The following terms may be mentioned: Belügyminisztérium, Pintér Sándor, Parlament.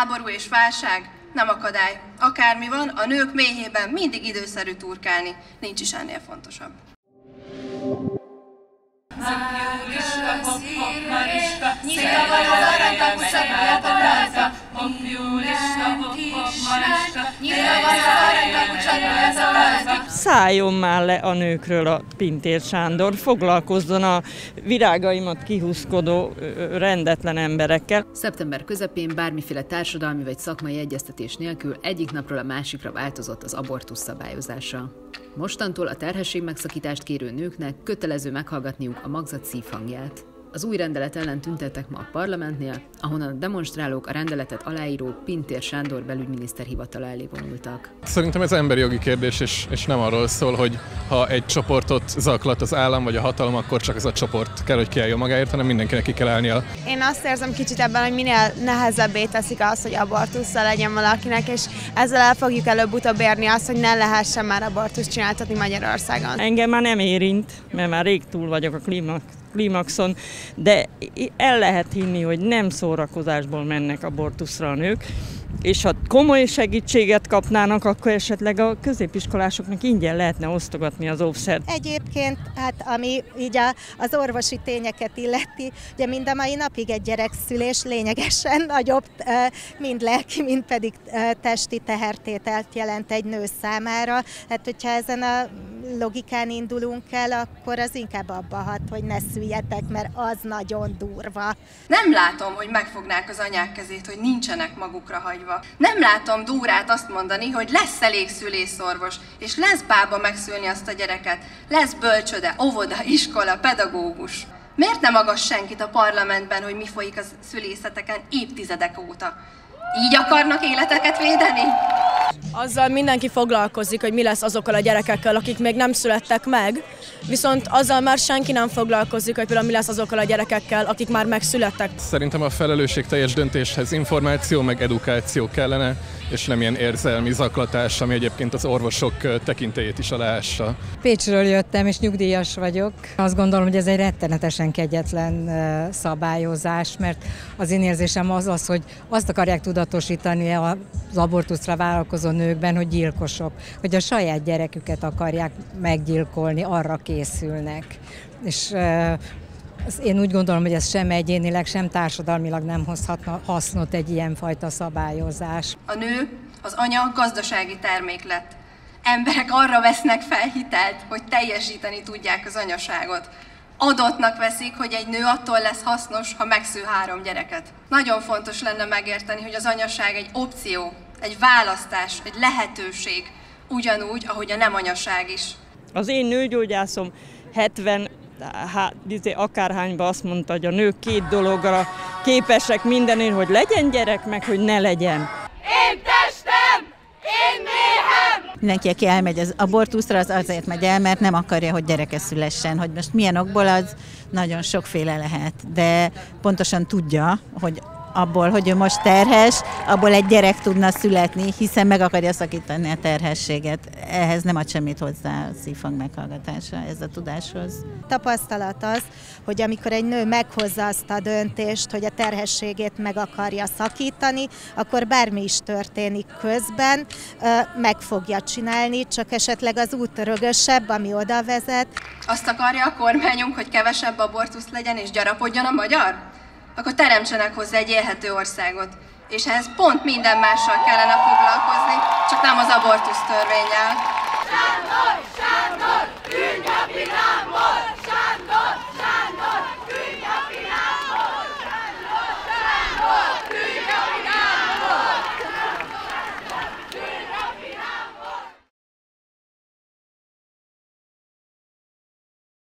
háború és válság nem akadály. Akármi van, a nők méhében mindig időszerű turkálni. Nincs is ennél fontosabb. Szálljon már le a nőkről a Pintér Sándor, foglalkozzon a virágaimat kihúzkodó rendetlen emberekkel. Szeptember közepén bármiféle társadalmi vagy szakmai egyeztetés nélkül egyik napról a másikra változott az abortusz szabályozása. Mostantól a terhesség megszakítást kérő nőknek kötelező meghallgatniuk a magzat szívhangját. Az új rendelet ellen tüntettek ma a parlamentnél, ahonnan a demonstrálók a rendeletet aláíró Pintér Sándor belügyminiszter hivatala elé vonultak. Szerintem ez emberi jogi kérdés, és nem arról szól, hogy ha egy csoportot zaklat az állam vagy a hatalom, akkor csak ez a csoport kell, hogy kiálljon magáért, hanem mindenkinek ki kell állnia. Én azt érzem kicsit ebben, hogy minél nehezebbé teszik azt, hogy abortussal legyen valakinek, és ezzel el fogjuk előbb-utóbb érni azt, hogy ne lehessen már abortuszt csináltatni Magyarországon. Engem már nem érint, mert már rég túl vagyok a klímaxon, de el lehet hinni, hogy nem szórakozásból mennek abortuszra a nők, és ha komoly segítséget kapnának, akkor esetleg a középiskolásoknak ingyen lehetne osztogatni az óvszert. Egyébként, hát ami így az orvosi tényeket illeti, ugye mind a mai napig egy gyerekszülés lényegesen nagyobb mind lelki, mind pedig testi tehertételt jelent egy nő számára. Hát hogyha ezen a logikán indulunk el, akkor az inkább abba hat, hogy ne szüljetek, mert az nagyon durva. Nem látom, hogy megfognák az anyák kezét, hogy nincsenek magukra hagyva. Nem látom Dúrát azt mondani, hogy lesz elég szülészorvos, és lesz bába megszülni azt a gyereket, lesz bölcsöde, óvoda, iskola, pedagógus. Miért nem aggaszt senkit a parlamentben, hogy mi folyik a szülészeteken évtizedek óta? Így akarnak életeket védeni? Azzal mindenki foglalkozik, hogy mi lesz azokkal a gyerekekkel, akik még nem születtek meg, viszont azzal már senki nem foglalkozik, hogy például mi lesz azokkal a gyerekekkel, akik már megszülettek. Szerintem a felelősségteljes döntéshez információ meg edukáció kellene, és nem ilyen érzelmi zaklatás, ami egyébként az orvosok tekintélyét is aláássa. Pécsről jöttem, és nyugdíjas vagyok. Azt gondolom, hogy ez egy rettenetesen kegyetlen szabályozás, mert az én érzésem az az, hogy azt akarják tudatosítani az abortuszra vállalkozó nőkben, hogy gyilkosok, hogy a saját gyereküket akarják meggyilkolni, arra készülnek. És én úgy gondolom, hogy ez sem egyénileg, sem társadalmilag nem hozhatna hasznot egy ilyenfajta szabályozás. A nő, az anya gazdasági termék lett. Emberek arra vesznek fel hitelt, hogy teljesíteni tudják az anyaságot. Adottnak veszik, hogy egy nő attól lesz hasznos, ha megszül 3 gyereket. Nagyon fontos lenne megérteni, hogy az anyaság egy opció, egy választás, egy lehetőség, ugyanúgy, ahogy a nem anyaság is. Az én nőgyógyászom 70 akárhányban azt mondta, hogy a nők 2 dologra képesek mindenért, hogy legyen gyerek, meg hogy ne legyen. Én testem, én méhem! Mindenki, aki elmegy az abortuszra, az azért megy el, mert nem akarja, hogy gyereke szülessen. Hogy most milyen okból, az nagyon sokféle lehet. De pontosan tudja, hogy abból, hogy ő most terhes, abból egy gyerek tudna születni, hiszen meg akarja szakítani a terhességet. Ehhez nem ad semmit hozzá a szívhang meghallgatása, ez a tudáshoz. Tapasztalat az, hogy amikor egy nő meghozza azt a döntést, hogy a terhességét meg akarja szakítani, akkor bármi is történik közben, meg fogja csinálni, csak esetleg az út rögösebb, ami oda vezet. Azt akarja a kormányunk, hogy kevesebb abortusz legyen és gyarapodjon a magyar? Akkor teremtsenek hozzá egy élhető országot. És ehhez pont minden mással kellene foglalkozni, csak nem az abortusz törvénnyel.